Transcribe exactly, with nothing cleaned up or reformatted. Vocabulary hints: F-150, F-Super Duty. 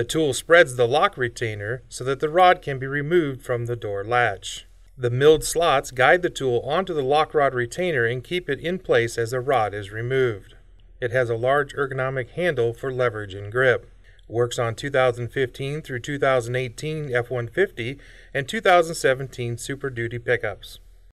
The tool spreads the lock retainer so that the rod can be removed from the door latch. The milled slots guide the tool onto the lock rod retainer and keep it in place as the rod is removed. It has a large ergonomic handle for leverage and grip. Works on two thousand fifteen through two thousand eighteen F one fifty and two thousand seventeen Super Duty pickups.